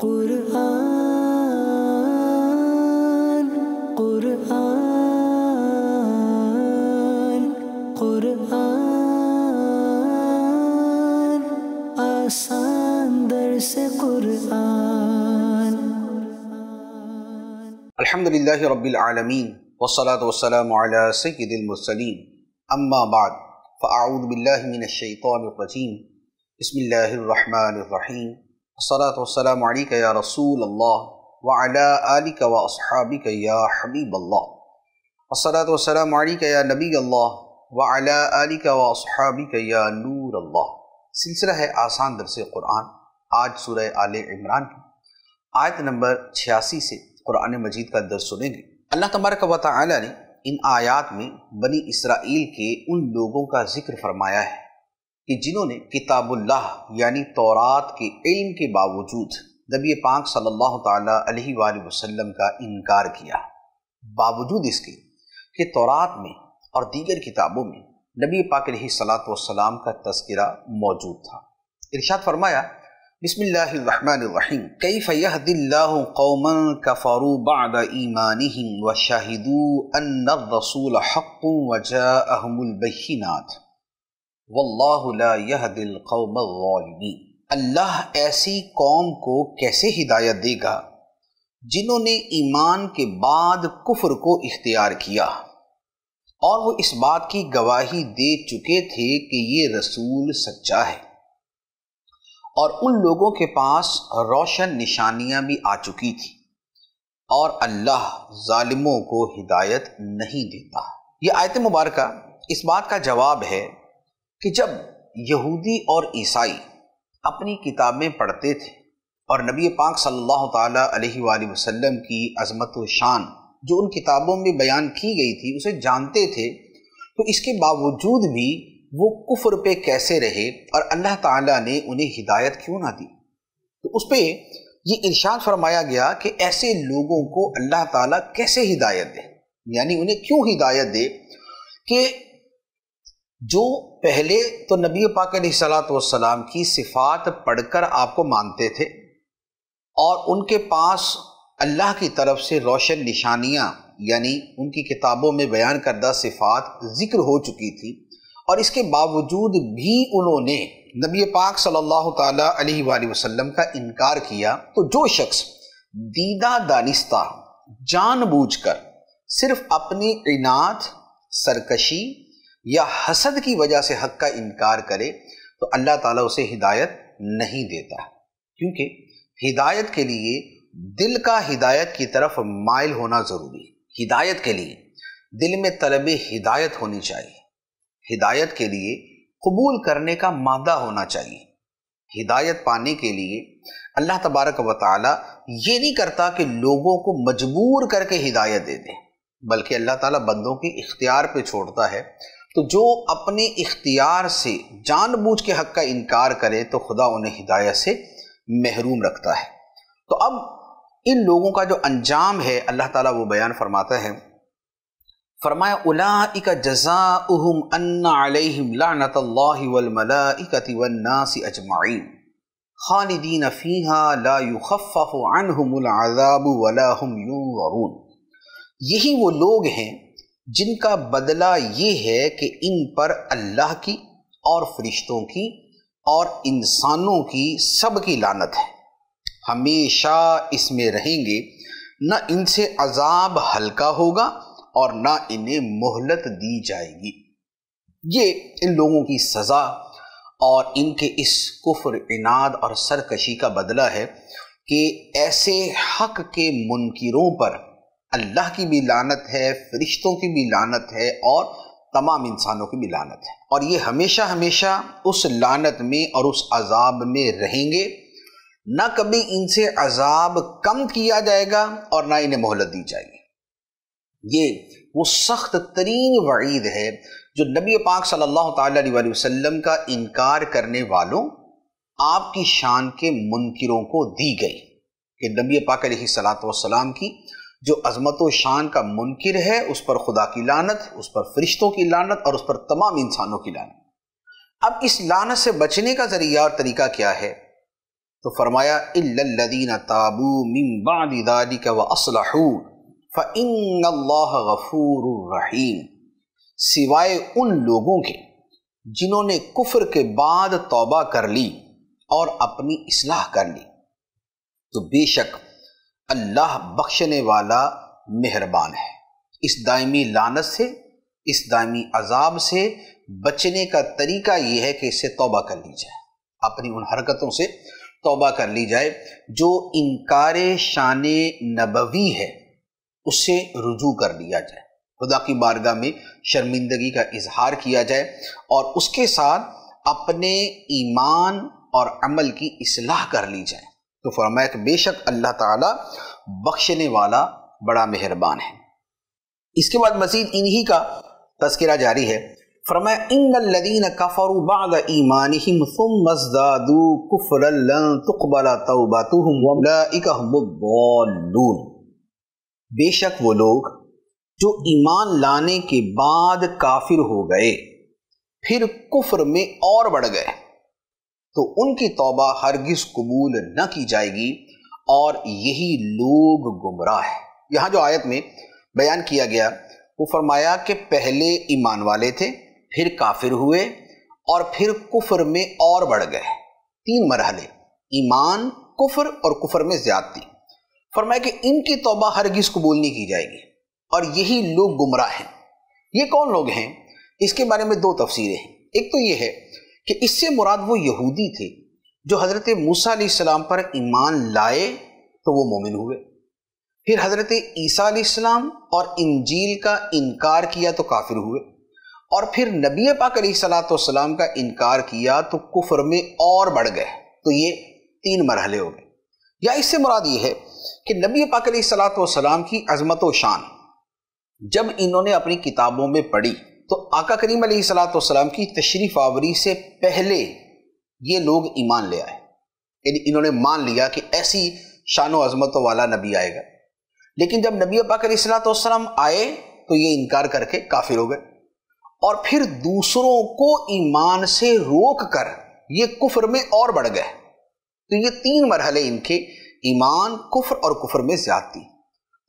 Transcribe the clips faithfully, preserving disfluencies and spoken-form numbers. कुरान कुरान कुरान आसान दर्स ए कुरान। अल्हम्दुलिल्लाहि रब्बिल आलमीन वस्सलातु वस्सलामु अला सय्यिदिल मुरसलीन अम्मा बाद फ़अऊज़ु बिल्लाहि मिनश शैतानिर रजीम बिस्मिल्लाहिर रहमानिर रहीम अस्सलातु वस्सलामु अलैका या रसूल अल्लाह व अला आलिका व अस्हाबिका या हबीब अल्लाह अस्सलातु वस्सलामु अलैका या नबी अल्लाह व अला आलिका व अस्हाबिका या नूर अल्लाह। सिलसिला है आसान दर्स कुरान, आज सूरह आल इमरान की आयत नंबर छियासी से कुरान मजीद का दर्स सुनेंगे। अल्लाह तबारक व तआला ने इन आयात में बनी इसराइल के उन लोगों का जिक्र फरमाया है कि जिन्होंने किताबुल्लाह यानी तौरात के इल्म के बावजूद नबी पाक सल्लल्लाहु ताला अलैहि वसल्लम का इनकार किया। बावजूद इसके कि तौरात में और दीगर किताबों में नबी पाक अलैहि सल्लल्लाहु वसल्लम का तस्करा मौजूद था। इरशाद फरमाया बिस्मिल्लाहिर रहमानिर रहीम कैफ यहदिल्लाहु कौमन कफरू बअद ईमानिहिम व शाहिदू अन्नर रसूल हक़्क़ु व जाअहुमुल बय्यिनात वल्लाहु ला यहदिल कौमल ज़ालिमीन। अल्लाह ऐसी कौम को कैसे हिदायत देगा जिन्होंने ईमान के बाद कुफ्र को इख्तियार किया और वो इस बात की गवाही दे चुके थे कि ये रसूल सच्चा है और उन लोगों के पास रोशन निशानियां भी आ चुकी थी, और अल्लाह ज़ालिमों को हिदायत नहीं देता। ये आयत मुबारक इस बात का जवाब है कि जब यहूदी और ईसाई अपनी किताबें पढ़ते थे और नबी पाक सल्लल्लाहु ताला अलैहि वसल्लम की अज़मत व शान जो उन किताबों में बयान की गई थी उसे जानते थे, तो इसके बावजूद भी वो कुफ्र पे कैसे रहे और अल्लाह ताला ने उन्हें हिदायत क्यों ना दी, तो उस पर ये इरशाद फरमाया गया कि ऐसे लोगों को अल्लाह ताला कैसे हिदायत दे, यानी उन्हें क्यों हिदायत दे कि जो पहले तो नबी पाक अलैहिस्सलातु वस्सलाम की सिफ़ात पढ़कर आपको मानते थे और उनके पास अल्लाह की तरफ से रोशन निशानियाँ यानी उनकी किताबों में बयान करदा सिफ़ात ज़िक्र हो चुकी थी, और इसके बावजूद भी उन्होंने नबी पाक सल्लल्लाहु ताला अलैहि वसल्लम का इनकार किया। तो जो शख्स दीदा दानिस्ता जानबूझकर सिर्फ अपनी इनात, सरकशी या हसद की वजह से हक का इनकार करे तो अल्लाह ताला उसे हिदायत नहीं देता, क्योंकि हिदायत के लिए दिल का हिदायत की तरफ माइल होना ज़रूरी है। हिदायत के लिए दिल में तलब हिदायत होनी चाहिए, हिदायत के लिए कबूल करने का मादा होना चाहिए। हिदायत पाने के लिए अल्लाह तबारक व ताला ये नहीं करता कि लोगों को मजबूर करके हिदायत दे दे, बल्कि अल्लाह ताला बंदों के इख्तियार पे छोड़ता है। तो जो अपने इख्तियार से जानबूझ के हक़ का इनकार करे तो खुदा उन्हें हिदायत से महरूम रखता है। तो अब इन लोगों का जो अंजाम है अल्लाह ताला वो बयान फरमाता है। फरमाया उलाइका जज़ाउहुम अन्ना अलैहिम लानतुल्लाहि वल मलाइकति वन नासि अजमाईन खालिदीन फ़ीहा ला युखफ़फ़ु अन्हुमुल अज़ाबु वला हुम युनज़रून। यही वो लोग हैं जिनका बदला ये है कि इन पर अल्लाह की और फरिश्तों की और इंसानों की सब की लानत है, हमेशा इसमें रहेंगे, ना इनसे अजाब हल्का होगा और ना इन्हें मोहलत दी जाएगी। ये इन लोगों की सज़ा और इनके इस कुफ्र, इनाद और सरकशी का बदला है कि ऐसे हक के मुनकिरों पर अल्लाह की भी लानत है, फरिश्तों की भी लानत है और तमाम इंसानों की भी लानत है, और ये हमेशा हमेशा उस लानत में और उस अजाब में रहेंगे, ना कभी इनसे अजाब कम किया जाएगा और ना इन्हें मोहलत दी जाएगी। ये वो सख्त तरीन वईद है जो नबी पाक सल्लल्लाहु ताला अलैहि वसल्लम का इनकार करने वालों, आपकी शान के मुनकिरों को दी गई कि नबी पाक अलैहि सल्लल्लाहु अलैहि वसल्लम की जो अज़मत व शान का मुनकिर है उस पर खुदा की लानत, उस पर फरिश्तों की लानत और उस पर तमाम इंसानों की लानत। अब इस लानत से बचने का ज़रिया और तरीका क्या है? तो फरमाया इल्लल्लज़ीना ताबू मिन बअदि ज़ालिका व अस्लहू फ़इन्नल्लाहा गफ़ूरुर रहीम। सिवाय उन लोगों के जिन्होंने कुफ्र के बाद तौबा कर ली और अपनी इस्लाह कर ली, तो बेशक अल्लाह बख्शने वाला मेहरबान है। इस दायमी लानत से, इस दायमी अजाब से बचने का तरीका यह है कि इससे तौबा कर ली जाए, अपनी उन हरकतों से तौबा कर ली जाए जो इनकार शाने नबवी है, उससे रुजू कर लिया जाए, खुदा की बारगाह में शर्मिंदगी का इजहार किया जाए और उसके साथ अपने ईमान और अमल की इस्लाह कर ली जाए। तो फरमाया कि बेशक अल्लाह ताला बख्शने वाला बड़ा मेहरबान है। इसके बाद मजीद इन्हीं का तज़किरा जारी है। फरमाया इन्नल्लज़ीना कफ़रू बअद ईमानिहिम सुम्मा ज़दादू कुफ़्रन लन तुक़बल तौबतुहुम व उलाइका हुमुद ज़ालून। बेशक वो लोग जो ईमान लाने के बाद काफिर हो गए, फिर कुफ्र में और बढ़ गए, तो उनकी तौबा हरगिज़ कबूल न की जाएगी और यही लोग गुमराह है। यहाँ जो आयत में बयान किया गया, वो फरमाया कि पहले ईमान वाले थे, फिर काफिर हुए और फिर कुफ्र में और बढ़ गए। तीन मरहले, ईमान, कुफ्र और कुफ्र में ज़्यादती। फरमाया कि इनकी तौबा हरगिज़ कबूल नहीं की जाएगी और यही लोग गुमराह हैं। ये कौन लोग हैं, इसके बारे में दो तफसीरें हैं। एक तो ये है कि इससे मुराद वो यहूदी थे जो हज़रत मूसा अलैहिस्सलाम पर ईमान लाए तो वो मोमिन हुए, फिर हज़रत ईसा अलैहिस्सलाम और इंजील का इनकार किया तो काफिर हुए, और फिर नबी पाक अलैहिस्सलाम का इनकार किया तो कुफ्र में और बढ़ गए। तो ये तीन मरहले हो गए। या इससे मुराद ये है कि नबी पाक अलैहिस्सलाम की अजमत व शान जब इन्होंने अपनी किताबों में पढ़ी, तो आका करीम अलैहिस्सलाम की तशरीफ़ आवरी से पहले ये लोग ईमान ले आए, यानी इन्होंने मान लिया कि ऐसी शान व अज़मतों वाला नबी आएगा। लेकिन जब नबी पाक अलैहिस्सलाम आए तो ये इनकार करके काफिर हो गए और फिर दूसरों को ईमान से रोक कर ये कुफ्र में और बढ़ गए। तो ये तीन मरहले इनके, ईमान, कुफ्र और कुफ्र में ज़्यादती।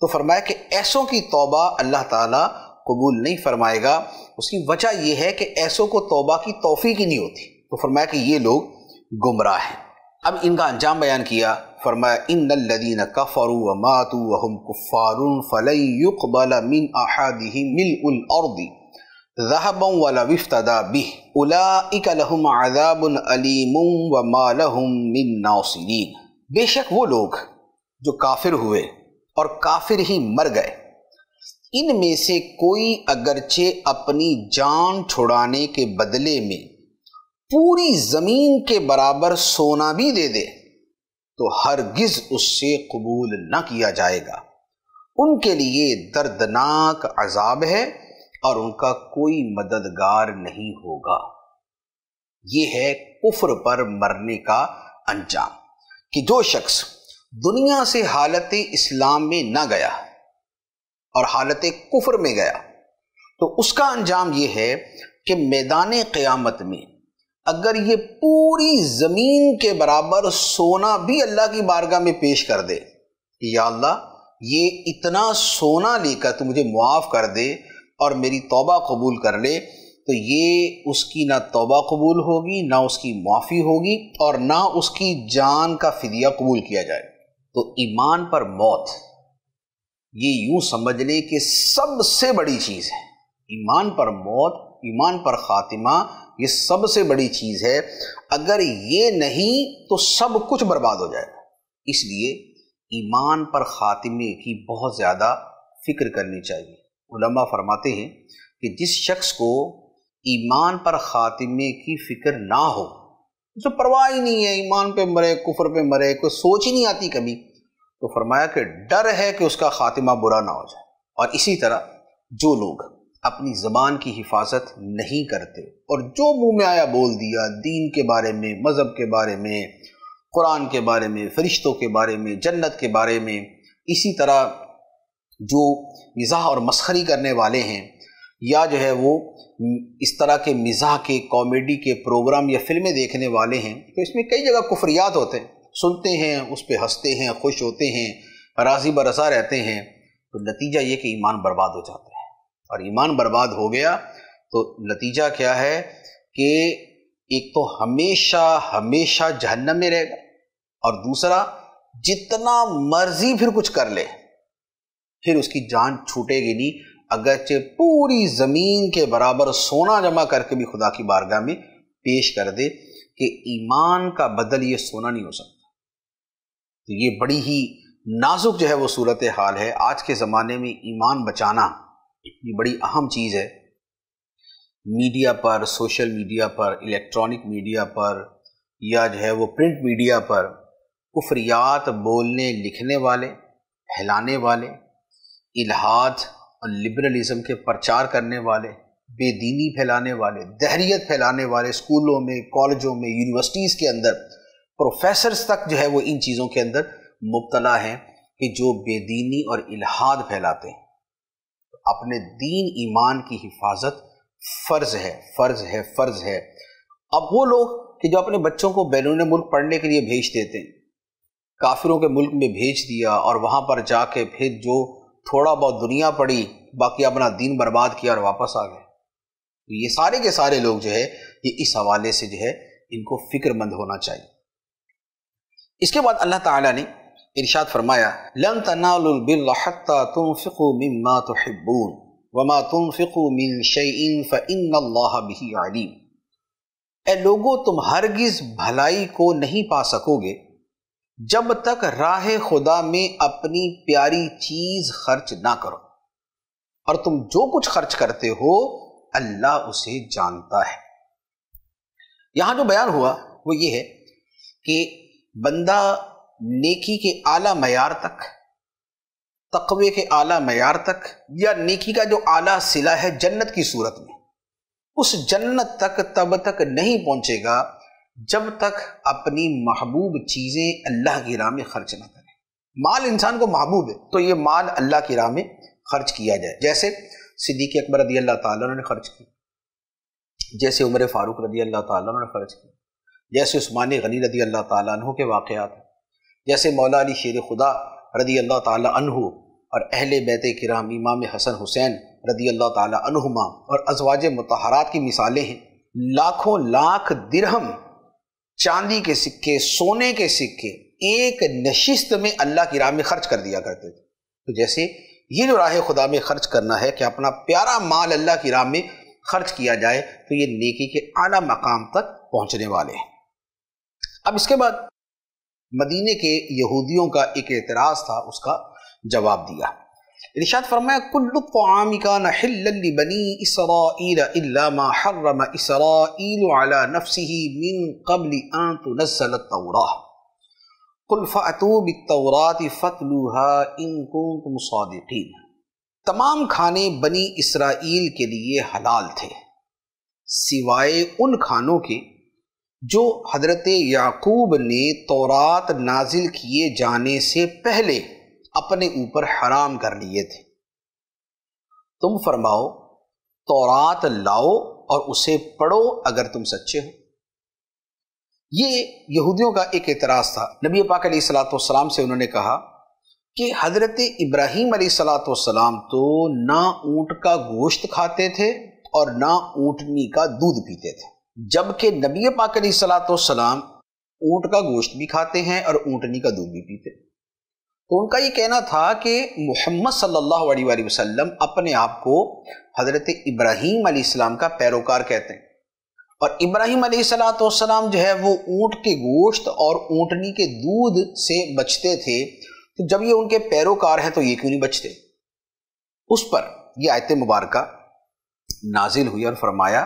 तो फरमाया कि ऐसों की तौबा अल्लाह ताला कबूल नहीं फरमाएगा। उसकी वजह यह है कि ऐसों को तौबा की तौफीक ही नहीं होती। तो फरमाया कि ये लोग गुमराह हैं। अब इनका अंजाम बयान किया। फरमाया इन्नल्लज़ीना कफ़रू व मातू व हुम कुफ़्फ़ारुन फ़लन युक़बल मिन अहादिहिम मिल्उल अर्दि ज़हबन व लौ इफ़्तदा बिह उलाइका लहुम अज़ाबुन अलीमुन व मा लहुम मिन नासिरीन। बेशक वो लोग जो काफिर हुए और काफिर ही मर गए, इनमें से कोई अगरचे अपनी जान छुड़ाने के बदले में पूरी ज़मीन के बराबर सोना भी दे दे तो हरगिज़ उससे कबूल न किया जाएगा। उनके लिए दर्दनाक अजाब है और उनका कोई मददगार नहीं होगा। ये है कुफ्र पर मरने का अंजाम, कि जो शख्स दुनिया से हालत इस्लाम में ना गया और हालत कुफ्र में गया, तो उसका अंजाम यह है कि मैदान क़यामत में अगर ये पूरी ज़मीन के बराबर सोना भी अल्लाह की बारगाह में पेश कर दे कि या अल्लाह ये इतना सोना लेकर तू मुझे मुआफ़ कर दे और मेरी तौबा कबूल कर ले, तो ये उसकी ना तौबा कबूल होगी, ना उसकी मुआफ़ी होगी और ना उसकी जान का फ़िदिया कबूल किया जाएगा। तो ईमान पर मौत ये यूं समझ लें कि सबसे बड़ी चीज़ है। ईमान पर मौत, ईमान पर ख़ातिमा, ये सबसे बड़ी चीज़ है। अगर ये नहीं तो सब कुछ बर्बाद हो जाएगा। इसलिए ईमान पर ख़ातिमे की बहुत ज़्यादा फ़िक्र करनी चाहिए। उलमा फरमाते हैं कि जिस शख्स को ईमान पर ख़ातिमे की फ़िक्र ना हो, उसे परवाह ही नहीं है, ईमान पे मरे कुफ्र पे मरे, कोई सोच ही नहीं आती कभी, तो फरमाया कि डर है कि उसका ख़ातिमा बुरा ना हो जाए। और इसी तरह जो लोग अपनी ज़बान की हिफाजत नहीं करते और जो मुंह में आया बोल दिया, दीन के बारे में, मज़हब के बारे में, कुरान के बारे में, फ़रिश्तों के बारे में, जन्नत के बारे में, इसी तरह जो मिज़ाह और मस्खरी करने वाले हैं या जो है वो इस तरह के मिज़ाह के, कॉमेडी के प्रोग्राम या फ़िल्में देखने वाले हैं, तो इसमें कई जगह कुफ्रियात होते हैं। सुनते हैं, उस पर हंसते हैं, खुश होते हैं, राजी बरसा रहते हैं, तो नतीजा ये कि ईमान बर्बाद हो जाता है। और ईमान बर्बाद हो गया तो नतीजा क्या है कि एक तो हमेशा हमेशा जहन्नम में रहेगा, और दूसरा जितना मर्जी फिर कुछ कर ले फिर उसकी जान छूटेगी नहीं, अगरचे पूरी ज़मीन के बराबर सोना जमा करके भी खुदा की बारगाह में पेश कर दे कि ईमान का बदल ये सोना नहीं हो सकता। तो ये बड़ी ही नाजुक जो है वो सूरत हाल है। आज के ज़माने में ईमान बचाना ये बड़ी अहम चीज़ है। मीडिया पर, सोशल मीडिया पर, इलेक्ट्रॉनिक मीडिया पर या जो है वो प्रिंट मीडिया पर कुफ्रियात बोलने लिखने वाले, फैलाने वाले, इल्हाद और लिबरलिज़म के प्रचार करने वाले, बेदीनी फैलाने वाले, दहरियत फैलाने वाले, स्कूलों में, कॉलेजों में, यूनिवर्सिटीज़ के अंदर प्रोफेसर्स तक जो है वो इन चीज़ों के अंदर मुब्तला हैं कि जो बेदीनी और इल्हाद फैलाते हैं। अपने दीन ईमान की हिफाजत फ़र्ज़ है, फ़र्ज़ है, फ़र्ज़ है। अब वो लोग कि जो अपने बच्चों को बैरून मुल्क पढ़ने के लिए भेज देते हैं, काफिरों के मुल्क में भेज दिया और वहाँ पर जाके फिर जो थोड़ा बहुत दुनिया पड़ी बाकी अपना दीन बर्बाद किया और वापस आ गए, तो ये सारे के सारे लोग जो है ये इस हवाले से जो है इनको फ़िक्रमंद होना चाहिए। इसके बाद अल्लाह ताला ने इरशाद फरमाया, लन तनालुल बिर्रा हत्ता तुनफिकू मिम्मा तुहिब्बून वमा तुनफिकू मिन शैइन फइन्नल्लाह बिही अलीम। ए लोगो, तुम हरगिज़ भलाई को नहीं पा सकोगे जब तक राह खुदा में अपनी प्यारी चीज़ खर्च ना करो, और तुम जो कुछ खर्च करते हो अल्लाह उसे जानता है। यहाँ जो बयान हुआ वो ये है कि बंदा नेकी के आला मयार तक, तकवे के आला मयार तक, या नेकी का जो आला सिला है जन्नत की सूरत में, उस जन्नत तक तब तक नहीं पहुँचेगा जब तक अपनी महबूब चीज़ें अल्लाह की राह में खर्च ना करें। माल इंसान को महबूब है तो ये माल अल्लाह की राह में खर्च किया जाए, जैसे सिद्दीक़ अकबर रदी अल्लाह ताला ने खर्च की, जैसे उमर फारूक रदी अल्लाह ताला ने खर्च की, जैसे उस्मान गनी रदी अल्लाह ताला अन्हु के वाक़यात हैं, जैसे मौला अली शेर खुदा रदी अल्लाह ताला अन्हु और अहले बैत किराम इमाम हसन हुसैन रदी अल्लाह ताला अन्हुमा और अज़वाज मुतहरात की मिसालें हैं। लाखों लाख दिरहम, चांदी के सिक्के, सोने के सिक्के एक नशिस्त में अल्लाह की राह में खर्च कर दिया करते थे। तो जैसे ये जो राह खुदा में खर्च करना है कि अपना प्यारा माल अल्लाह की राह में खर्च किया जाए, तो ये नेकी के आला मकाम तक पहुंचने वाले हैं। अब इसके बाद मदीने के यहूदियों का एक एतराज़ था, उसका जवाब दिया। इरशाद फरमाया, कुल्लु तआम कान हिल्लन लिबनी इसराईल इल्ला मा हर्रमा इसराईल अला नफ्सिही मिन क़ब्ल अन तुनज़्ज़ल अत-तौराह कुल फ़अतू बित-तौरात फ़तलूहा इन कुंतुम सादिक़ीन। तमाम खाने बनी इसराईल के लिए हलाल थे सिवाय उन खानों के जो हज़रत याकूब ने तौरात नाजिल किए जाने से पहले अपने ऊपर हराम कर लिए थे। तुम फरमाओ, तौरात लाओ और उसे पढ़ो अगर तुम सच्चे हो। ये यहूदियों का एक एतराज़ था। नबी पाक अलैहिस्सलातु वस्सलाम से उन्होंने कहा कि हज़रत इब्राहीम अलैहिस्सलातु वस्सलाम तो ना ऊँट का गोश्त खाते थे और ना ऊँटनी का दूध पीते थे, जबकि नबी पाक अलैहिस्सलातु वस्सलाम ऊँट का गोश्त भी खाते हैं और ऊँटनी का दूध भी पीते। तो उनका ये कहना था कि मोहम्मद सल्लल्लाहु अलैहि वसल्लम अपने आप को हज़रत इब्राहीम अलैहिस्सलाम का पैरोकार कहते हैं, और इब्राहीम अलैहिस्सलाम जो है वो ऊँट के गोश्त और ऊँटनी के दूध से बचते थे, तो जब ये उनके पैरोकार हैं तो ये क्यों नहीं बचते। उस पर ये आयत मुबारक नाजिल हुई और फरमाया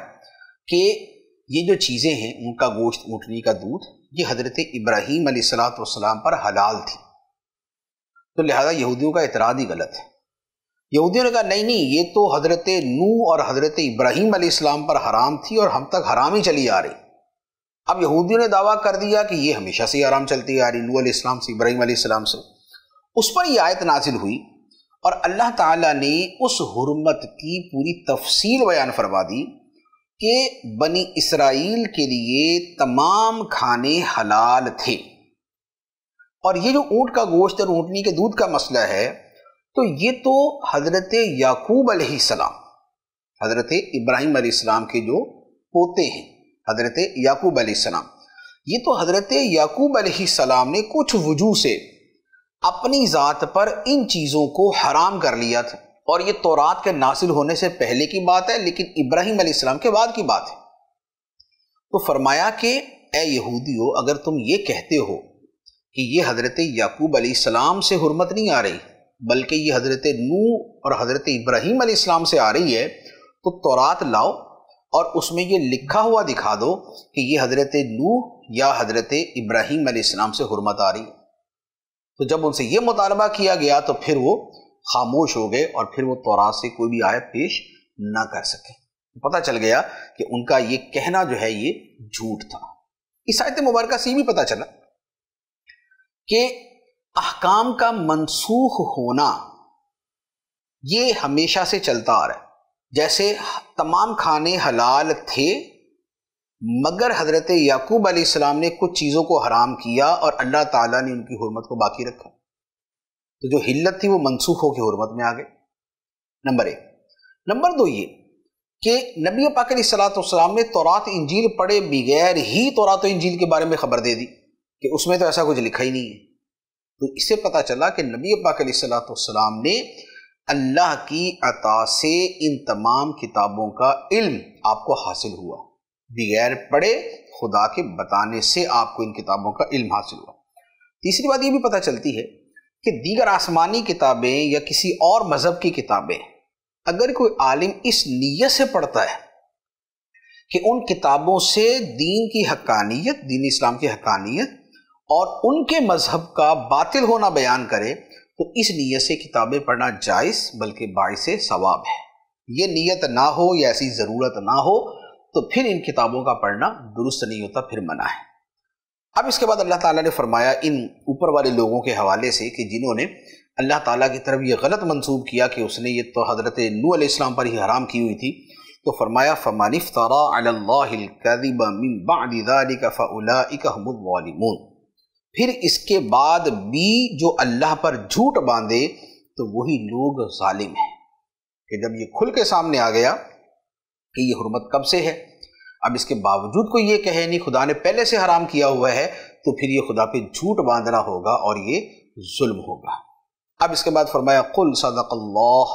कि ये जो चीज़ें हैं, उनका गोश्त, ऊँटनी का दूध, ये हज़रत इब्राहीम अलैहिस्सलाम पर हलाल थी, तो लिहाजा यहूदियों का एतराज़ ही गलत है। यहूदियों ने कहा नहीं नहीं, ये तो हज़रत नूह और हज़रत इब्राहीम अलैहिस्सलाम पर हराम थी और हम तक हराम ही चली आ रही। अब यहूदियों ने दावा कर दिया कि ये हमेशा से हराम चलती आ रही, नूह अलैहिस्सलाम से, इब्राहीम अलैहिस्सलाम से। उस पर यह आयत नाजिल हुई और अल्लाह ताला ने उस हुर्मत की पूरी तफसील बयान फरमा दी कि बनी इसराइल के लिए तमाम खाने हलाल थे और ये जो ऊँट का गोश्त और ऊँटनी के दूध का मसला है, तो ये तो हज़रत याकूब अलैहिस्सलाम, हज़रत इब्राहीम अलैहिस्सलाम के जो पोते हैं हज़रत याकूब अलैहिस्सलाम, ये तो हज़रत याकूब अलैहिस्सलाम ने कुछ वजू से अपनी ज़ात पर इन चीज़ों को हराम कर लिया था। और ये तौरात के नासिल होने से पहले की बात है, लेकिन इब्राहीम अलैहिस्सलाम के बाद की बात है। तो फरमाया कि ए यहूदियों, अगर तुम ये कहते हो कि ये हज़रत याकूब अलैहिस्सलाम से हुर्मत नहीं आ रही, बल्कि ये हज़रत नूह और हज़रत इब्राहीम अलैहिस्सलाम से आ रही है, तो तौरात लाओ और उसमें ये लिखा हुआ दिखा दो कि ये हज़रत नूह या हज़रत इब्राहीम अलैहिस्सलाम से हुर्मत आ रही। तो जब उनसे ये मुतालबा किया गया तो फिर वो खामोश हो गए और फिर वो तौरात से कोई भी आयत पेश ना कर सके। पता चल गया कि उनका ये कहना जो है ये झूठ था। इस आयत मुबारक से भी पता चला कि अहकाम का मनसूख होना ये हमेशा से चलता आ रहा है। जैसे तमाम खाने हलाल थे मगर हज़रत याकूब अलैहिस्सलाम ने कुछ चीज़ों को हराम किया और अल्लाह ताला ने उनकी हुर्मत को बाकी रखा, तो जो हिल्लत थी वो मनसूख होकर हुर्मत में आ गई। नंबर एक। नंबर दो ये कि नबी पाक अलैहिस्सलातु वस्सलाम ने तौरात इंजील पढ़े बगैर ही तौरात इंजील के बारे में ख़बर दे दी कि उसमें तो ऐसा कुछ लिखा ही नहीं है। तो इससे पता चला कि नबी पाक अलैहिस्सलातु वस्सलाम ने अल्लाह की अता से इन तमाम किताबों का इल्म आपको हासिल हुआ, बगैर पढ़े खुदा के बताने से आपको इन किताबों का इल्म हासिल हुआ। तीसरी बात ये भी पता चलती है कि दीगर आसमानी किताबें या किसी और मज़हब की किताबें अगर कोई आलिम इस नीयत से पढ़ता है कि उन किताबों से दीन की हक्कानियत, दीन इस्लाम की हक्कानियत और उनके मज़हब का बातिल होना बयान करे, तो इस नीयत से किताबें पढ़ना जायज़ बल्कि बाइसे सवाब है। ये नीयत ना हो या ऐसी ज़रूरत ना हो तो फिर इन किताबों का पढ़ना दुरुस्त नहीं होता, फिर मना है। अब इसके बाद अल्लाह ताला ने फरमाया इन ऊपर वाले लोगों के हवाले से कि जिन्होंने अल्लाह ताला की तरफ ये गलत मंसूब किया कि उसने ये तो हज़रत नूह अलैहिस्सलाम पर ही हराम की हुई थी, तो फरमाया फमन इफ्तरा अलल्लाहिल कज़िबा मिन बअद ज़ालिका फ़उलाइका हुमुल ज़ालिमून। फिर इसके बाद भी जो अल्लाह पर झूठ बांधे तो वही लोग ज़ालिम हैं। कि जब ये खुल के सामने आ गया कि ये हुर्मत कब से है, अब इसके बावजूद कोई ये कहे नहीं खुदा ने पहले से हराम किया हुआ है, तो फिर ये खुदा पे झूठ बांधना होगा और ये जुल्म होगा। अब इसके बाद फरमाया कुल सदक़ल्लाह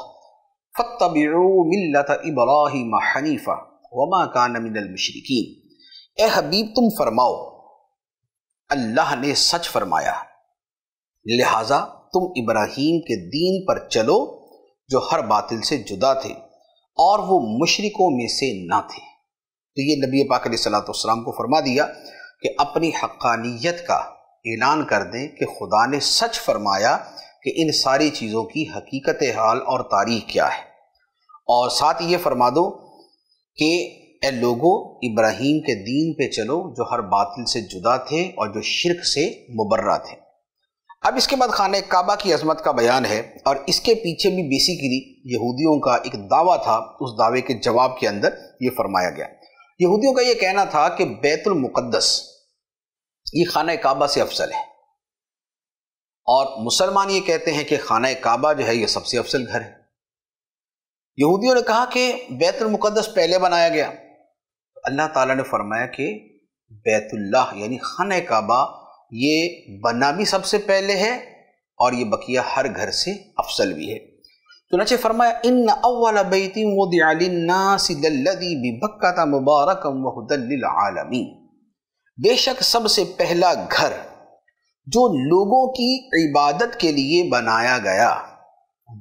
फत्तबिऊ मिल्लत इब्राहीम हनीफा वमा कान मिनल मुशरिकीन। ए हबीब तुम फरमाओ, अल्लाह ने सच फरमाया, लिहाजा तुम इब्राहीम के दीन पर चलो जो हर बातिल से जुदा थे और वो मुशरिकों में से ना थे। तो ये नबी पाक अलैहिस्सलातु वस्सलाम को फरमा दिया कि अपनी हक़ानियत का ऐलान कर दें कि खुदा ने सच फरमाया कि इन सारी चीज़ों की हकीकत हाल और तारीख क्या है। और साथ ये फरमा दो कि ए लोगों, इब्राहीम के दीन पे चलो जो हर बातिल से जुदा थे और जो शिरक से मुबर्रा थे। अब इसके बाद खाने काबा की अजमत का बयान है, और इसके पीछे भी बेसिकली यहूदियों का एक दावा था, उस दावे के जवाब के अंदर ये फरमाया गया। यहूदियों का ये कहना था कि बैतुल मुक़द्दस ये खाना काबा से अफसल है, और मुसलमान ये कहते हैं कि खाना काबा जो है ये सबसे अफसल घर है। यहूदियों ने कहा कि बैतुल मुक़द्दस पहले बनाया गया। अल्लाह ताला ने फरमाया कि बैतुल्लाह यानी खाना काबा ये बना भी सबसे पहले है और ये बकिया हर घर से अफसल भी है। चुनांचे फरमाया इन्ना अव्वल बैतिन वुदिअ लिन्नासि लल्लज़ी बिबक्कता मुबारकम व हुदल लिल आलमीन। बेशक सबसे पहला घर जो लोगों की इबादत के लिए बनाया गया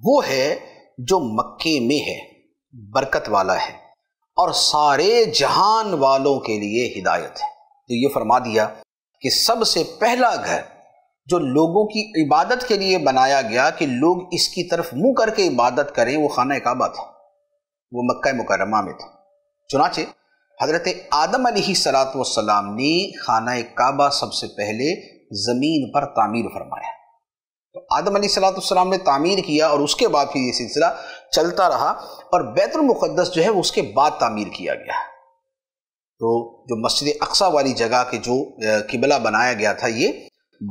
वो है जो मक्के में है, बरकत वाला है और सारे जहान वालों के लिए हिदायत है। तो ये फरमा दिया कि सबसे पहला घर जो लोगों की इबादत के लिए बनाया गया कि लोग इसकी तरफ मुंह करके इबादत करें, वो खाना काबा था, वो मक्का मुकरमा में था। चुनांचे हज़रत आदम अलैहिस्सलातु वस्सलाम ने खाना काबा सबसे पहले ज़मीन पर तामीर फरमाया। तो आदम अलैहिस्सलातु वस्सलाम ने तामीर किया और उसके बाद फिर ये सिलसिला चलता रहा, और बैतुल मुक़द्दस जो है वो उसके बाद तामीर किया गया। तो जो मस्जिद अक्सा वाली जगह के जो किबला बनाया गया था ये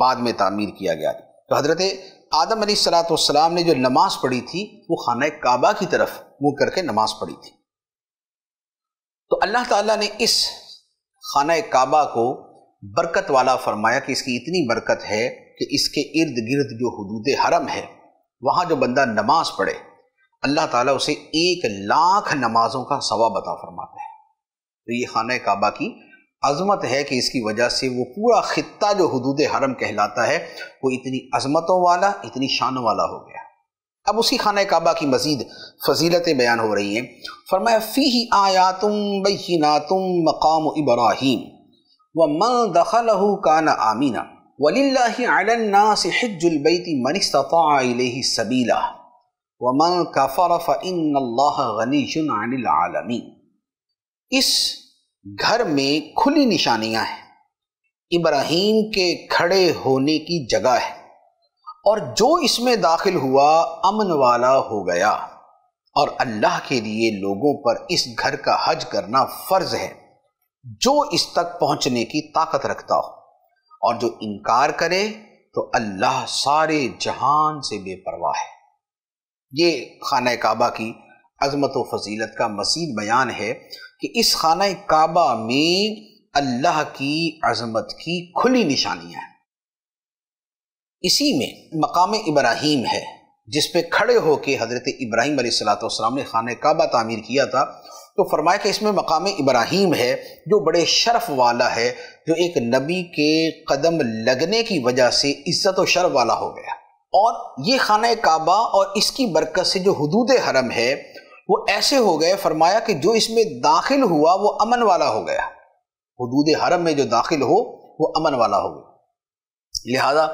बाद में तामीर किया गया। तो हज़रत आदम अलैहिस्सलाम ने जो नमाज़ पढ़ी थी वो खाना काबा की तरफ मुँह करके नमाज़ पढ़ी थी। तो अल्लाह ताला ने इस खाना काबा को बरकत वाला फरमाया कि इसकी इतनी बरकत है कि इसके इर्द गिर्द जो हुदूद हरम है वहाँ जो बंदा नमाज पढ़े अल्लाह ताला उसे एक लाख नमाजों का सवाब अता फरमाता है। तो ये खाना काबा की अज़मत है कि इसकी वजह से वो पूरा खित्ता जो हुदूद हरम कहलाता है वो इतनी अज़मतों वाला इतनी शानों वाला हो गया। अब उसी खाना काबा की मज़ीद फजीलतें बयान हो रही हैं। फरमाया फ़ीही आयातुम बैयिनातुम मक़ाम इब्राहीम व मन दखलहु कान आमीना वलिल्लाहि अलन्नासि हिज्जुल बैति मन इस्तताअ इलैहि सबीला व मन कफ़र फ़इन्नल्लाहा गनीयुन अनिल आलमीन। इस घर में खुली निशानियां हैं, इब्राहीम के खड़े होने की जगह है और जो इसमें दाखिल हुआ अमन वाला हो गया। और अल्लाह के लिए लोगों पर इस घर का हज करना फ़र्ज है जो इस तक पहुंचने की ताकत रखता हो, और जो इनकार करे तो अल्लाह सारे जहान से बेपरवाह है। ये खाना काबा की अज़मत व फजीलत का मज़ीद बयान है कि इस खाना काबा में अल्लाह की अज़मत की खुली निशानियाँ हैं। इसी में मकाम इब्राहीम है जिस पे खड़े होकर हज़रत इब्राहीम अलैहिस्सलाम ने खाना काबा तामीर किया था। तो फरमाया कि इसमें मकाम इब्राहीम है जो बड़े शर्फ वाला है, जो एक नबी के कदम लगने की वजह से इज़्ज़त व शर्फ वाला हो गया। और ये खाना काबा और इसकी बरकत से जो हुदूद हरम है वो ऐसे हो गए, फरमाया कि जो इसमें दाखिल हुआ वो अमन वाला हो गया। हुदूद हरम में जो दाखिल हो वो अमन वाला हो गया। लिहाजा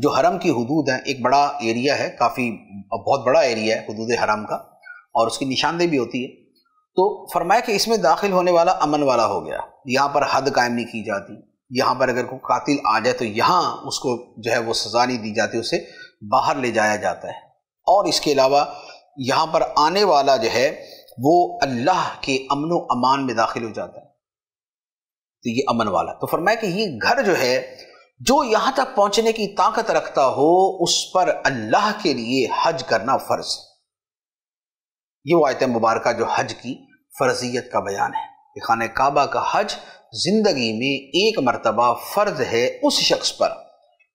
जो हरम की हुदूद है, एक बड़ा एरिया है, काफ़ी बहुत बड़ा एरिया है हुदूद हरम का, और उसकी निशानदेही भी होती है। तो फरमाया कि इसमें दाखिल होने वाला अमन वाला हो गया। यहाँ पर हद कायम नहीं की जाती, यहाँ पर अगर कोई कातिल आ जाए तो यहाँ उसको जो है वो सज़ा नहीं दी जाती, उसे बाहर ले जाया जाता है। और इसके अलावा यहाँ पर आने वाला जो है वो अल्लाह के अमन व अमान में दाखिल हो जाता है। तो ये अमन वाला। तो फरमाया कि ये घर जो है जो यहाँ तक पहुँचने की ताकत रखता हो उस पर अल्लाह के लिए हज करना फ़र्ज है। ये आयत मुबारक जो हज की फ़र्जियत का बयान है कि खाना काबा का हज ज़िंदगी में एक मरतबा फ़र्ज है उस शख्स पर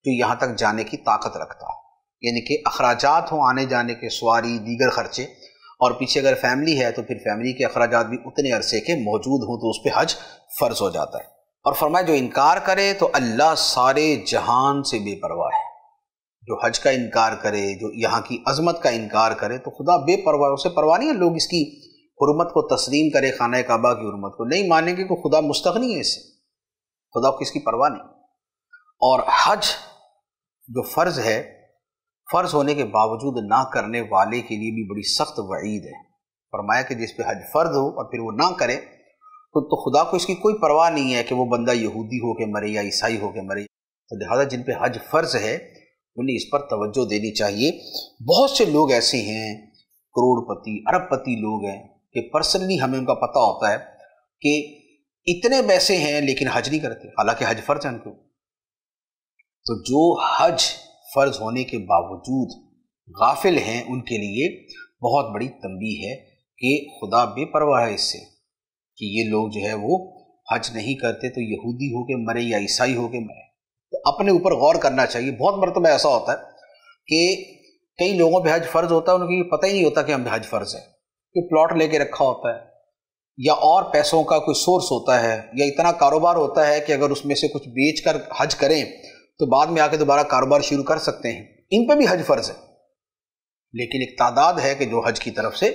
जो यहाँ तक जाने की ताकत रखता है, यानी कि अखराजात हों आने जाने के, सवारी, दीगर खर्चे, और पीछे अगर फैमिली है तो फिर फैमिली के अखराजात भी उतने अरसे के मौजूद हों तो उस पर हज फ़र्ज़ हो जाता है। और फरमाया जो इनकार करे तो अल्लाह सारे जहान से बेपरवाह है। जो हज का इनकार करे, जो यहाँ की अज़मत का इनकार करे तो खुदा बेपरवाह, उसे परवाह नहीं है। लोग इसकी हुर्मत को तस्लीम करें, खाना काबा की हुर्मत को नहीं मानेंगे तो खुदा मुस्तग़नी है इससे, खुदा को इसकी परवाह नहीं। और हज जो फ़र्ज़ है, फ़र्ज़ होने के बावजूद ना करने वाले के लिए भी बड़ी सख्त वईद है। फरमाया कि जिस पे हज फ़र्ज़ हो और फिर वो ना करे तो तो खुदा को इसकी कोई परवाह नहीं है कि वो बंदा यहूदी हो के मरे या ईसाई हो के मरे। तो लिहाजा जिन पे हज फ़र्ज़ है उन्हें इस पर तवज्जो देनी चाहिए। बहुत से लोग ऐसे हैं, करोड़पति, अरबपति लोग हैं कि पर्सनली हमें उनका पता होता है कि इतने पैसे हैं लेकिन हज नहीं करते, हालाँकि हज फ़र्ज़ है उनको। तो जो हज फ़र्ज़ होने के बावजूद गाफिल हैं उनके लिए बहुत बड़ी तंबीह है कि खुदा बेपरवाह है इससे, कि ये लोग जो है वो हज नहीं करते तो यहूदी हो के मरे या ईसाई हो के मरे। तो अपने ऊपर गौर करना चाहिए। बहुत मरतबा ऐसा होता है कि कई लोगों पे हज फ़र्ज़ होता है, उनको पता ही नहीं होता कि हम हज फ़र्ज़ है, कोई प्लॉट लेके रखा होता है या और पैसों का कोई सोर्स होता है या इतना कारोबार होता है कि अगर उसमें से कुछ बेच कर हज करें तो बाद में आके दोबारा कारोबार शुरू कर सकते हैं। इन पर भी हज फ़र्ज़ है, लेकिन एक तादाद है कि जो हज की तरफ से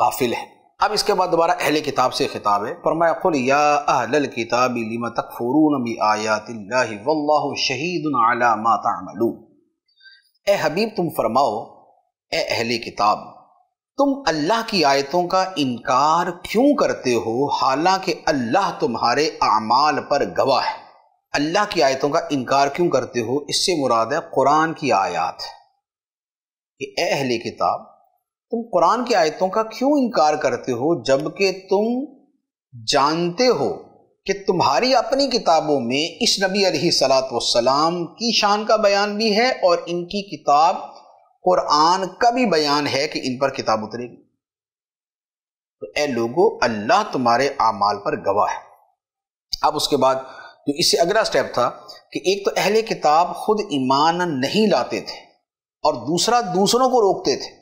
गाफिल है। अब इसके बाद दोबारा अहले किताब से खिताब है। फरमाया कुल या अहलल किताब लिमा तकफुरून बि आयातिल्लाहि वल्लाहु शहीदुन अला मा तामलून। ए हबीब तुम फरमाओ, ए अहले किताब, तुम अल्लाह की आयतों का इनकार क्यों करते हो हालांकि अल्लाह तुम्हारे अमाल पर गवाह है। अल्लाह की आयतों का इनकार क्यों करते हो, इससे मुराद है कुरान की आयत। कि ए अहले किताब, तुम कुरान की आयतों का क्यों इनकार करते हो जबकि तुम जानते हो कि तुम्हारी अपनी किताबों में इस नबी अलैहिस्सलातु वस्सलाम की शान का बयान भी है और इनकी किताब कुरान का भी बयान है कि इन पर किताब उतरेगी। तो ए लोगों, अल्लाह तुम्हारे आमाल पर गवाह है। अब उसके बाद जो इससे अगला स्टेप था कि एक तो अहले किताब खुद ईमान नहीं लाते थे और दूसरा दूसरों को रोकते थे।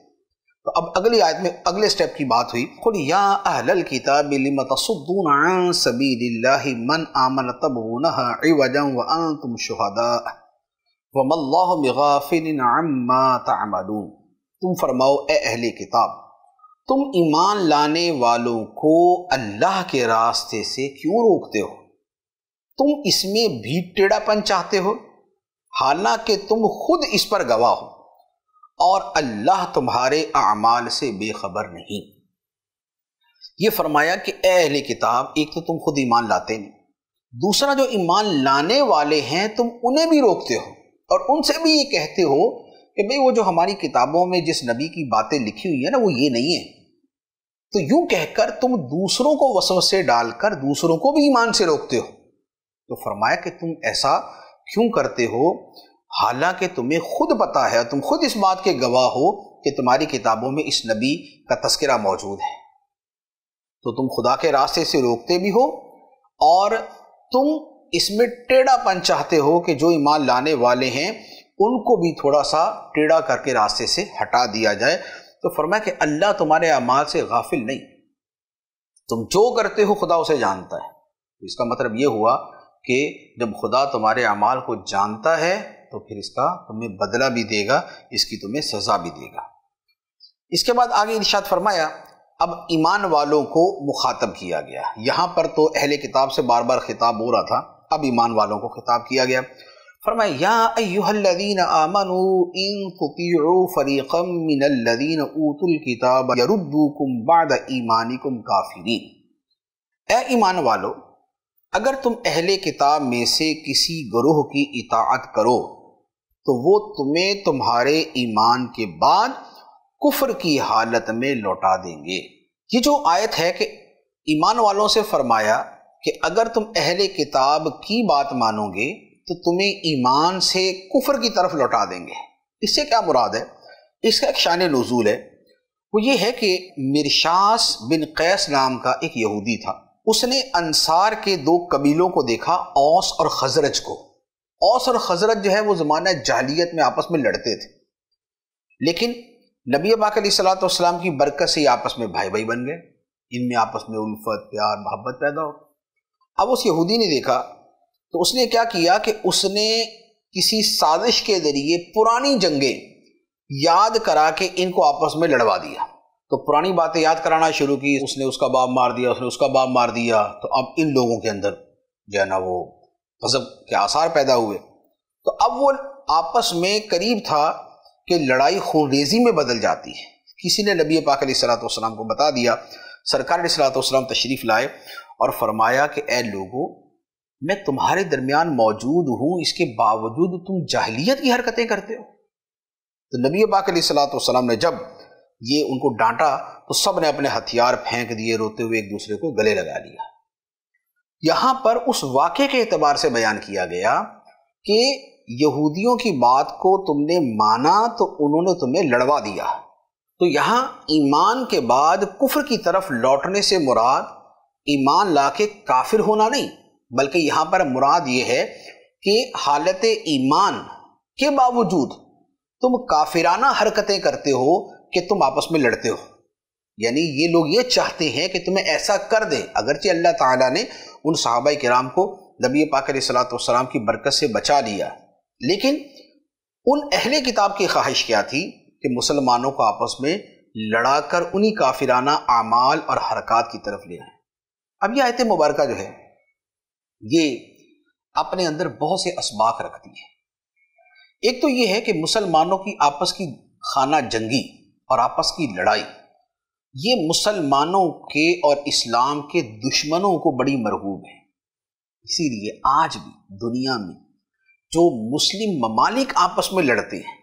तो अब अगली आयत में अगले स्टेप की बात हुई, खुल या अहलल किताब लिम तसद्दून अन सबीलिल्लाहि मन आमन तबगूनहा इवजन व अंतुम शुहदा व मल्लाहु बिगाफिलिन अम्मा तअमलून। तुम फरमाओ ए अहले किताब, तुम ईमान लाने वालों को अल्लाह के रास्ते से क्यों रोकते हो? तुम इसमें भी टेढ़ापन चाहते हो, हालांकि तुम खुद इस पर गवाह हो और अल्लाह तुम्हारे अमाल से बेखबर नहीं। ये फरमाया कि ए अहले किताब, एक तो तुम खुद ईमान लाते नहीं, दूसरा जो ईमान लाने वाले हैं तुम उन्हें भी रोकते हो और उनसे भी ये कहते हो कि भाई वो जो हमारी किताबों में जिस नबी की बातें लिखी हुई है ना, वो ये नहीं है। तो यूं कहकर तुम दूसरों को वसवसे डालकर दूसरों को भी ईमान से रोकते हो। तो फरमाया कि तुम ऐसा क्यों करते हो, हालांकि तुम्हें खुद पता है, तुम खुद इस बात के गवाह हो कि तुम्हारी किताबों में इस नबी का तस्करा मौजूद है। तो तुम खुदा के रास्ते से रोकते भी हो और तुम इसमें टेढ़ापन चाहते हो कि जो ईमान लाने वाले हैं उनको भी थोड़ा सा टेढ़ा करके रास्ते से हटा दिया जाए। तो फरमाया कि अल्लाह तुम्हारे अमाल से गाफिल नहीं, तुम जो करते हो खुदा उसे जानता है। इसका मतलब ये हुआ कि जब खुदा तुम्हारे अमाल को जानता है तो फिर इसका तुम्हें बदला भी देगा, इसकी तुम्हें सज़ा भी देगा। इसके बाद आगे इरशाद फरमाया, अब ईमान वालों को मुखातब किया गया। यहाँ पर तो अहले किताब से बार बार खिताब हो रहा था, अब ईमान वालों को खिताब किया गया। फरमाया या अय्युहल्लज़ीना आमनू इन तुतीउ फरीक़म मिनल्लज़ीना ऊतुल किताब यरुद्दूकुम बअद ईमानिकुम काफ़िरीन। ए ईमान वालो, अगर तुम अहले किताब में से किसी गिरोह की इताअत करो तो वो तुम्हें तुम्हारे ईमान के बाद कुफ्र की हालत में लौटा देंगे। ये जो आयत है कि ईमान वालों से फरमाया कि अगर तुम अहले किताब की बात मानोगे तो तुम्हें ईमान से कुफ्र की तरफ लौटा देंगे। इससे क्या मुराद है? इसका एक शान नुज़ूल है, वो ये है कि मिरशास बिन कैस नाम का एक यहूदी था। उसने अंसार के दो कबीलों को देखा, औस और खजरज को। औस और खजरज जो है वो ज़माना जाहलियत में आपस में लड़ते थे, लेकिन नबी पाक अलैहिस्सलातु वस्सलाम की बरकत से ही आपस में भाई भाई बन गए। इनमें आपस में उल्फत, प्यार, मोहब्बत पैदा हो। अब उस यहूदी ने देखा तो उसने क्या किया कि उसने किसी साजिश के ज़रिए पुरानी जंगें याद करा के इनको आपस में लड़वा दिया। तो पुरानी बातें याद कराना शुरू की, उसने उसका बाप मार दिया, उसने उसका बाप मार दिया। तो अब इन लोगों के अंदर जो है ना वो गज़ब के आसार पैदा हुए। तो अब वो आपस में करीब था कि लड़ाई खूनरेज़ी में बदल जाती है। किसी ने नबी पाक अलैहिस्सलातु वस्सलाम को बता दिया। सरकार अलैहिस्सलातु वस्सलाम तशरीफ़ लाए और फरमाया कि ए लोगों, मैं तुम्हारे दरमियान मौजूद हूँ, इसके बावजूद तुम जाहिलियत की हरकतें करते हो। तो नबी पाक अलैहिस्सलातु वस्सलाम ने जब ये उनको डांटा तो सब ने अपने हथियार फेंक दिए, रोते हुए एक दूसरे को गले लगा लिया। यहाँ पर उस वाक़े के एतबार से बयान किया गया कि यहूदियों की बात को तुमने माना तो उन्होंने तुम्हें लड़वा दिया। तो यहाँ ईमान के बाद कुफ्र की तरफ लौटने से मुराद ईमान लाके काफिर होना नहीं, बल्कि यहाँ पर मुराद ये है कि हालत ईमान के बावजूद तुम काफिराना हरकतें करते हो कि तुम आपस में लड़ते हो। यानी ये लोग ये चाहते हैं कि तुम्हें ऐसा कर दें, अगरचे अल्लाह ताला ने उन सहाबाए किराम को नबी पाक अलैहिस्सलातु वस्सलाम की बरकत से बचा लिया, लेकिन उन अहले किताब की ख्वाहिश क्या थी कि मुसलमानों को आपस में लड़ाकर उन्हीं काफिराना आमाल और हरकत की तरफ ले आए। अब ये आयत मुबारक जो है ये अपने अंदर बहुत से असबाक रखती है। एक तो ये है कि मुसलमानों की आपस की खाना जंगी और आपस की लड़ाई ये मुसलमानों के और इस्लाम के दुश्मनों को बड़ी मरगूब है। इसीलिए आज भी दुनिया में जो मुस्लिम ममालिक आपस में लड़ते हैं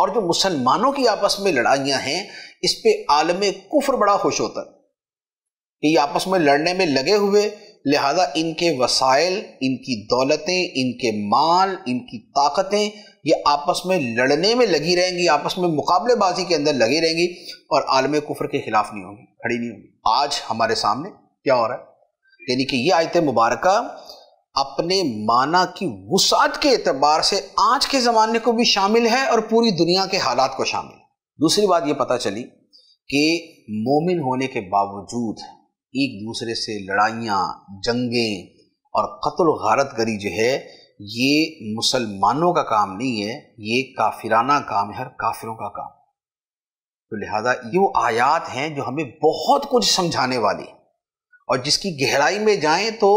और जो मुसलमानों की आपस में लड़ाइयाँ हैं, इस पे आलम कुफ्र बड़ा खुश होता है कि ये आपस में लड़ने में लगे हुए लिहाजा इनके वसाइल, इनकी दौलतें, इनके माल, इनकी ताकतें ये आपस में लड़ने में लगी रहेंगी, आपस में मुकाबलेबाजी के अंदर लगी रहेंगी और आलम कुफर के ख़िलाफ़ नहीं होंगी, खड़ी नहीं होंगी। आज हमारे सामने क्या हो रहा है, यानी कि ये आयत मुबारक अपने माना की वुसात के एतबार से आज के ज़माने को भी शामिल है और पूरी दुनिया के हालात को शामिल है। दूसरी बात ये पता चली कि मोमिन होने के बावजूद एक दूसरे से लड़ाइयाँ, जंगें और कत्ल गारत गरी जो है ये मुसलमानों का काम नहीं है, ये काफिराना काम है और काफिरों का काम। तो लिहाजा ये वो आयात हैं जो हमें बहुत कुछ समझाने वाली और जिसकी गहराई में जाएं तो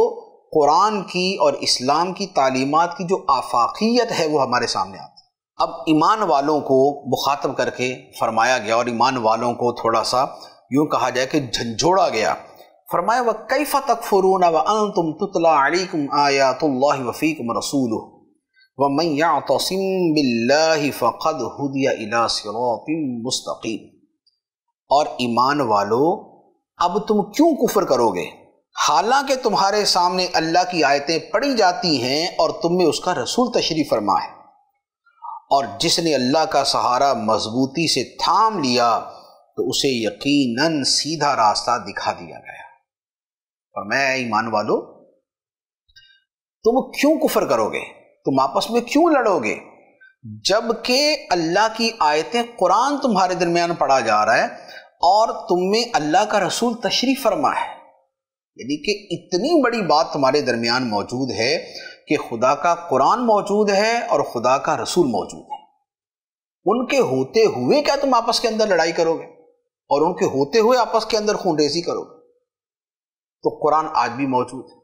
कुरान की और इस्लाम की तालीमात की जो आफाकियत है वो हमारे सामने आती है। अब ईमान वालों को मुखातब करके फरमाया गया और ईमान वालों को थोड़ा सा यूँ कहा जाए कि झंझोड़ा गया। फरमाया व कैफ़ तकफ़ुरून व अंतुम तुतला अलैकुम आयातुल्लाहि व फ़ीकुम रसूलुहु व मन यअतसिम बिल्लाहि फ़क़द हुदिया इला सिरातिम मुस्तक़ीम। और ईमान वालों, अब तुम क्यों कुफ़्र करोगे हालांकि तुम्हारे सामने अल्लाह की आयतें पढ़ी जाती हैं और तुम में उसका रसूल तशरीफ़ फरमा है। और जिसने अल्लाह का सहारा मजबूती से थाम लिया तो उसे यकीनन सीधा रास्ता दिखा दिया गया। और मैं ईमान वालों, तुम क्यों कुफर करोगे, तुम आपस में क्यों लड़ोगे, जबकि अल्लाह की आयतें कुरान तुम्हारे दरमियान पढ़ा जा रहा है और तुम में अल्लाह का रसूल तशरीफ़ फरमा है। यानी कि इतनी बड़ी बात तुम्हारे दरमियान मौजूद है कि खुदा का कुरान मौजूद है और खुदा का रसूल मौजूद है। उनके होते हुए क्या तुम आपस के अंदर लड़ाई करोगे और उनके होते हुए आपस के अंदर खूनरेज़ी करोगे? तो कुरान आज भी मौजूद है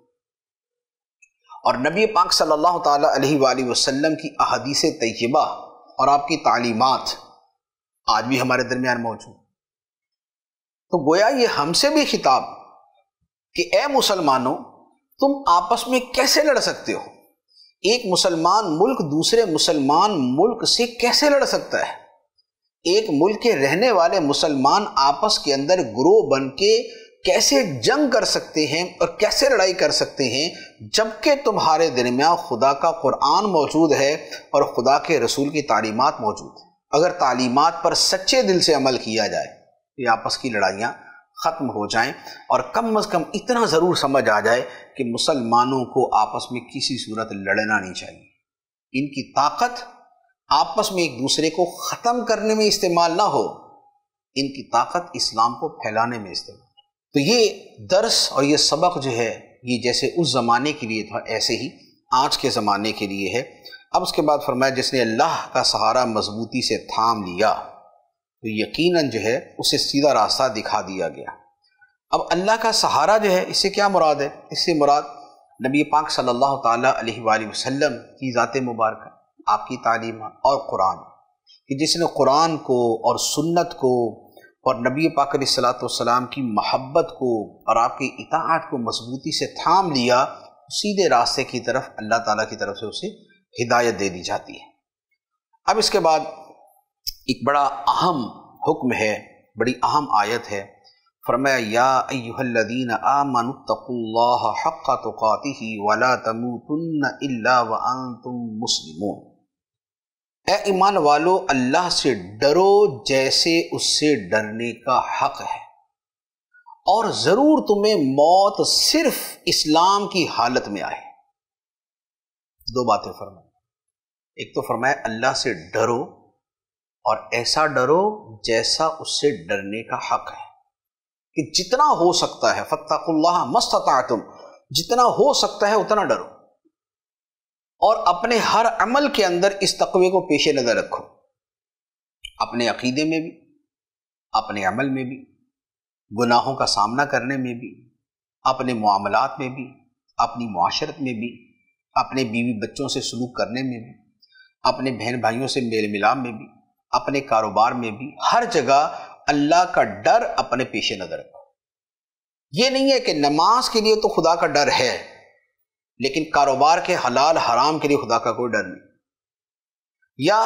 और नबी पाक सल्लल्लाहु ताला अलैहि वसल्लम की अहादीस तय्यबा और आपकी तालीमात आज भी हमारे दरमियान मौजूद। तो गोया ये हमसे भी खिताब कि ए मुसलमानों, तुम आपस में कैसे लड़ सकते हो? एक मुसलमान मुल्क दूसरे मुसलमान मुल्क से कैसे लड़ सकता है? एक मुल्क के रहने वाले मुसलमान आपस के अंदर ग्रोह बन के कैसे जंग कर सकते हैं और कैसे लड़ाई कर सकते हैं, जबकि तुम्हारे दरमियान खुदा का कुरान मौजूद है और खुदा के रसूल की तालीमात मौजूद है। अगर तालीमात पर सच्चे दिल से अमल किया जाए तो आपस की लड़ाइयाँ ख़त्म हो जाएं और कम अज़ कम इतना ज़रूर समझ आ जाए कि मुसलमानों को आपस में किसी सूरत लड़ना नहीं चाहिए। इनकी ताकत आपस में एक दूसरे को ख़त्म करने में इस्तेमाल ना हो, इनकी ताकत इस्लाम को फैलाने में इस्तेमाल। तो ये दर्स और ये सबक जो है ये जैसे उस ज़माने के लिए था ऐसे ही आज के ज़माने के लिए है। अब उसके बाद फरमाया जिसने अल्लाह का सहारा मजबूती से थाम लिया तो यकीनन जो है उसे सीधा रास्ता दिखा दिया गया। अब अल्लाह का सहारा जो है इससे क्या मुराद है? इससे मुराद नबी पाक सल्लल्लाहु ताला अलैहि वसल्लम की ज़ात मुबारक, आपकी तालीम और कुरान, कि जिसने कुरान को और सुन्नत को और नबी पाक अलैहि सलाम की महब्बत को और आपकी इताअत को मजबूती से थाम लिया, सीधे रास्ते की तरफ अल्लाह ताला की तरफ से उसे हिदायत दे दी जाती है। अब इसके बाद एक बड़ा अहम हुक्म है, बड़ी अहम आयत है। फरमाया या अय्युहल्लज़ीन आमनुत्तक़ुल्लाहा हक़्क़ तुक़ातिही वला तमूतुन्ना इल्ला व अंतुम मुस्लिमून। ए ईमान वालो, अल्लाह से डरो जैसे उससे डरने का हक़ है और ज़रूर तुम्हें मौत सिर्फ इस्लाम की हालत में आए। दो बातें फरमाई, एक तो फरमाया अल्लाह से डरो और ऐसा डरो जैसा उससे डरने का हक़ है, कि जितना हो सकता है, फत्ताकुल्लाह मस्ततातुम, जितना हो सकता है उतना डरो और अपने हर अमल के अंदर इस तक़वे को पेश नज़र रखो, अपने अक़ीदे में भी, अपने अमल में भी, गुनाहों का सामना करने में भी, अपने मुआमलात में भी, अपनी मुआशरत में भी, अपने बीवी बच्चों से सलूक करने में भी, अपने बहन भाइयों से मेल मिलाप में भी, अपने कारोबार में भी, हर जगह अल्लाह का डर अपने पेश नज़र रखो। ये नहीं है कि नमाज के लिए तो खुदा का डर है लेकिन कारोबार के हलाल हराम के लिए खुदा का कोई डर नहीं, या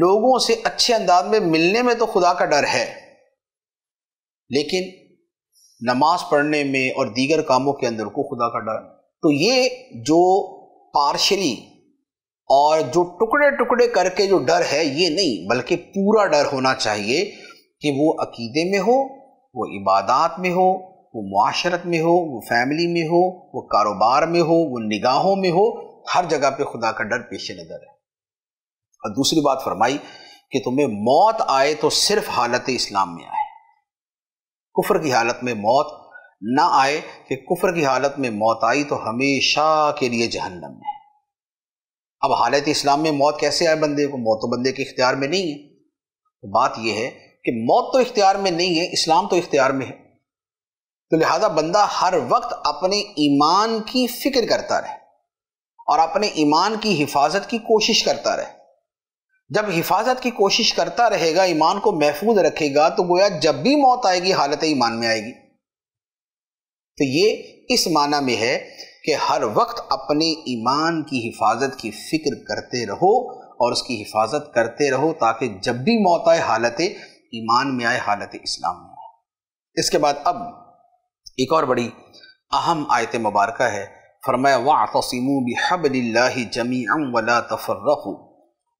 लोगों से अच्छे अंदाज में मिलने में तो खुदा का डर है लेकिन नमाज पढ़ने में और दीगर कामों के अंदर को खुदा का डर। तो ये जो पार्शली और जो टुकड़े टुकड़े करके जो डर है ये नहीं, बल्कि पूरा डर होना चाहिए कि वो अकीदे में हो, वो इबादात में हो, वो मुआशरत में हो, वो फैमिली में हो, वो कारोबार में हो, वो निगाहों में हो, हर जगह पे खुदा का डर पेश नज़र है। और दूसरी बात फरमाई कि तुम्हें मौत आए तो सिर्फ हालत इस्लाम में आए, कुफर की हालत में मौत ना आए कि कुफर की हालत में मौत आई तो हमेशा के लिए जहन्नम में। अब हालत इस्लाम में मौत कैसे आए बंदे को? मौत तो बंदे के इख्तियार में नहीं है। तो बात यह है कि मौत तो इख्तियार में नहीं है, इस्लाम तो इख्तियार में है। तो लिहाजा बंदा हर वक्त अपने ईमान की फिक्र करता रहे और अपने ईमान की हिफाजत की कोशिश करता रहे। जब हिफाजत की कोशिश करता रहेगा, ईमान को महफूज रखेगा, तो गोया जब भी मौत आएगी हालत ईमान में आएगी। तो ये इस माना में है कि हर वक्त अपने ईमान की हिफाजत की फिक्र करते रहो और उसकी हिफाजत करते रहो, ताकि जब भी मौत आए हालत ईमान में आए, हालत इस्लाम में आए। इसके बाद अब एक और बड़ी अहम आयत मुबारक है। फरमाया वाअतसिमू बिहब्लिल्लाहि जमीअन वला तफर्रक़ू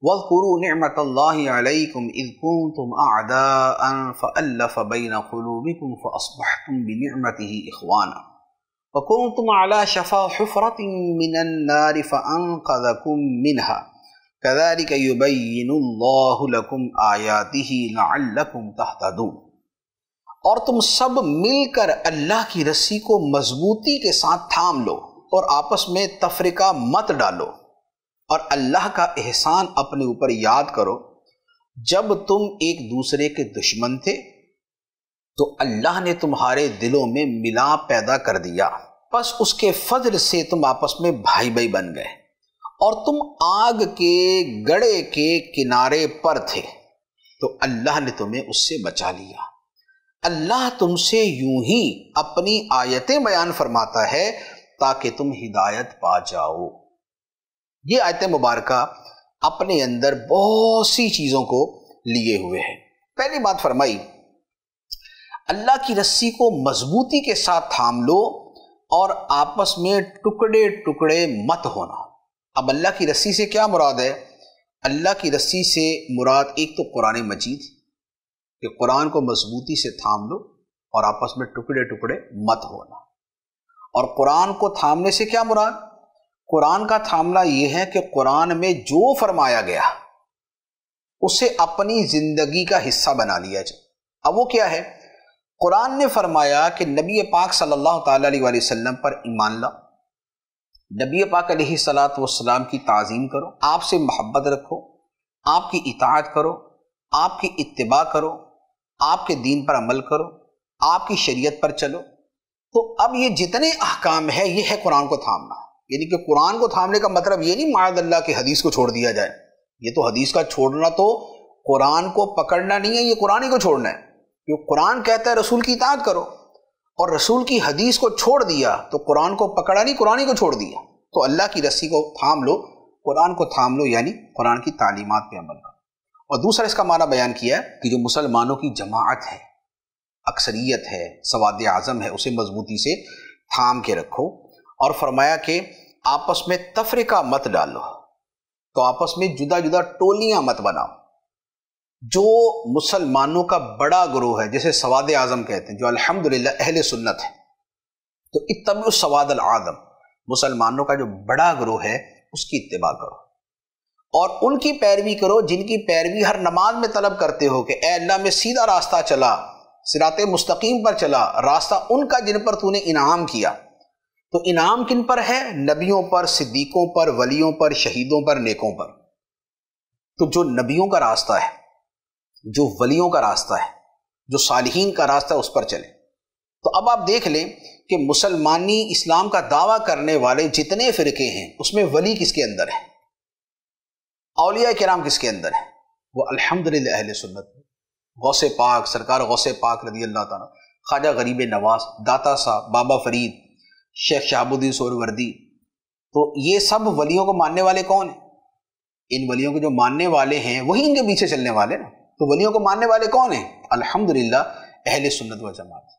वज़्कुरू निअमतल्लाहि अलैकुम इज़ कुंतुम अअदाअन फ़अल्लफ़ बैन क़ुलूबिकुम फ़अस्बहतुम बिनिअमतिही इख़्वाना व कुंतुम अला शफ़ा हुफ़रतिन मिनन नारि फ़अन्क़ज़कुम मिनहा कज़ालिका युबय्यिनुल्लाहु लकुम आयातिही लअल्लकुम तहतदून। और तुम सब मिलकर अल्लाह की रस्सी को मजबूती के साथ थाम लो और आपस में तफरीका मत डालो और अल्लाह का एहसान अपने ऊपर याद करो। जब तुम एक दूसरे के दुश्मन थे तो अल्लाह ने तुम्हारे दिलों में मिलाप पैदा कर दिया, बस उसके फजल से तुम आपस में भाई भाई बन गए और तुम आग के गड़े के किनारे पर थे तो अल्लाह ने तुम्हें उससे बचा लिया। अल्लाह तुमसे यूं ही अपनी आयतें बयान फरमाता है ताकि तुम हिदायत पा जाओ। ये आयत मुबारका अपने अंदर बहुत सी चीज़ों को लिए हुए हैं। पहली बात फरमाई, अल्लाह की रस्सी को मजबूती के साथ थाम लो और आपस में टुकड़े टुकड़े मत होना। अब अल्लाह की रस्सी से क्या मुराद है? अल्लाह की रस्सी से मुराद एक तो कुरान मजीद, कि कुरान को मजबूती से थाम लो और आपस में टुकड़े टुकड़े मत होना। और कुरान को थामने से क्या मुराद? कुरान का थामना यह है कि कुरान में जो फरमाया गया उसे अपनी ज़िंदगी का हिस्सा बना लिया जाए। अब वो क्या है? कुरान ने फरमाया कि नबी पाक सल्लल्लाहु अलैहि वसल्लम पर ईमान ला, नबी पाक अलैहि सलात वसलाम की ताज़ीम करो, आपसे मोहब्बत रखो, आपकी इताअत करो, आपकी इत्तिबा करो, आपके दीन पर अमल करो, आपकी शरीयत पर चलो। तो अब ये जितने अहकाम है, ये है कुरान को थामना। यानी कि कुरान को थामने का मतलब ये नहीं माद अल्लाह की हदीस को छोड़ दिया जाए। ये तो हदीस का छोड़ना तो कुरान को पकड़ना नहीं है, ये कुरान ही को छोड़ना है। जो कुरान कहता है रसूल की इताअत करो और रसूल की हदीस को छोड़ दिया तो कुरान को पकड़ा नहीं, कुरान ही को छोड़ दिया। तो अल्लाह की रस्सी को थाम लो, कुरान को थाम लो, यानी कुरान की तालीमात पर अमल करो। और दूसरा इसका माना बयान किया है कि जो मुसलमानों की जमात है, अक्सरियत है, सवाद आज़म है, उसे मजबूती से थाम के रखो। और फरमाया कि आपस में तफरीका मत डालो, तो आपस में जुदा जुदा टोलियां मत बनाओ। जो मुसलमानों का बड़ा ग्रोह है, जैसे सवाद आज़म कहते हैं, जो अल्हम्दुलिल्लाह अहले सुन्नत है, तो इत्तबा सवाद अल आज़म, मुसलमानों का जो बड़ा ग्रोह है उसकी इत्तबा करो और उनकी पैरवी करो जिनकी पैरवी हर नमाज में तलब करते हो कि ऐ अल्लाह में सीधा रास्ता चला, सिराते मुस्तकीम पर चला, रास्ता उनका जिन पर तूने इनाम किया। तो इनाम किन पर है? नबियों पर, सिद्दीकों पर, वलियों पर, शहीदों पर, नेकों पर। तो जो नबियों का रास्ता है, जो वलियों का रास्ता है, जो सालिहीन का रास्ता है, उस पर चले। तो अब आप देख लें कि मुसलमानी इस्लाम का दावा करने वाले जितने फ़िरके हैं उसमें वली किसके अंदर है, औलिया किराम किसके अंदर है? वो अल्हम्दुलिल्लाह अहले सुन्नत, गौसे पाक, सरकार गौसे पाक रज़ी अल्लाह ताला, ख्वाजा गरीब नवाज़, दाता साहब, बाबा फरीद, शेख शहाबुद्दीन सोरवर्दी। तो ये सब वलियों को मानने वाले कौन हैं? इन वलियों को जो मानने वाले हैं वही इनके पीछे चलने वाले ना। तो वलियों को मानने वाले कौन हैं? अल्हम्दुलिल्लाह अहले सुन्नत व जमात।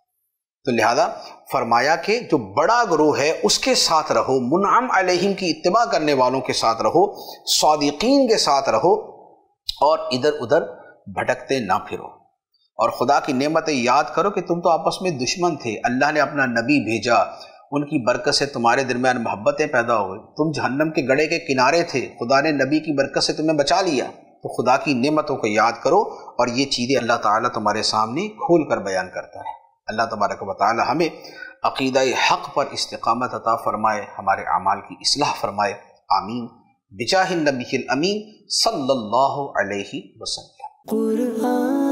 तो लिहाजा फरमाया कि जो बड़ा ग्रोह है उसके साथ रहो, मुनअम अलैहिम की इत्तिबा करने वालों के साथ रहो, सादिकीन के साथ रहो और इधर उधर भटकते ना फिरो। और खुदा की नेमतें याद करो कि तुम तो आपस में दुश्मन थे, अल्लाह ने अपना नबी भेजा, उनकी बरकत से तुम्हारे दरमियान मोहब्बतें पैदा हो गई। तुम जहन्नम के गड्ढे के किनारे थे, खुदा ने नबी की बरकत से तुम्हें बचा लिया। तो खुदा की नेमतों को याद करो और ये चीज़ें अल्लाह ताला तुम्हारे सामने खोल कर बयान करता है। अल्लाह तबारक व तआला हमें अक़ीदा हक़ पर इस्तिक़ामत अता फ़रमाए, हमारे अमाल की इस्लाह फ़रमाए। आमीन बिजाह नबी अमीन सल्लल्लाहु अलैहि वसल्लम।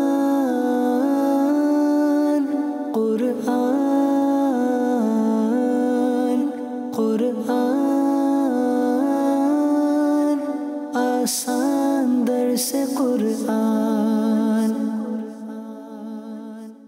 आसान दर्स ए कुरान।